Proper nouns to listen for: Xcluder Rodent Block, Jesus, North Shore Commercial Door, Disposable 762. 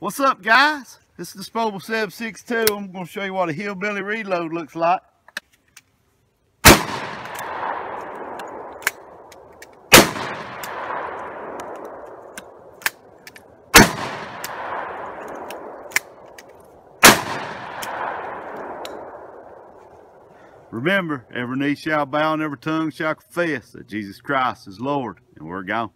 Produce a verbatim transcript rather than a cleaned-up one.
What's up, guys? This is Disposable seven sixty-two. I'm going to show you what a hillbilly reload looks like. Remember, every knee shall bow and every tongue shall confess that Jesus Christ is Lord, and we're gone.